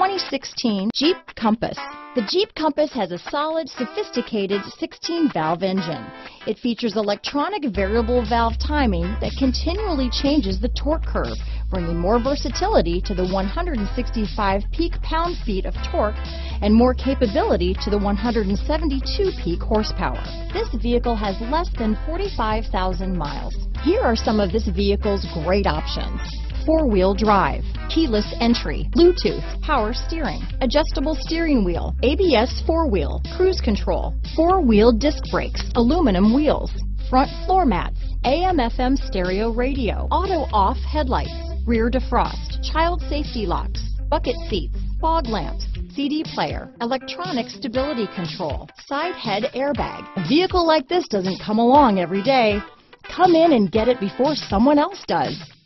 2016 Jeep Compass. The Jeep Compass has a solid, sophisticated 16-valve engine. It features electronic variable valve timing that continually changes the torque curve, bringing more versatility to the 165 peak pound-feet of torque and more capability to the 172 peak horsepower. This vehicle has less than 45,000 miles. Here are some of this vehicle's great options: four-wheel drive, keyless entry, Bluetooth, power steering, adjustable steering wheel, ABS four-wheel, cruise control, four-wheel disc brakes, aluminum wheels, front floor mats, AM/FM stereo radio, auto-off headlights, rear defrost, child safety locks, bucket seats, fog lamps, CD player, electronic stability control, side head airbag. A vehicle like this doesn't come along every day. Come in and get it before someone else does.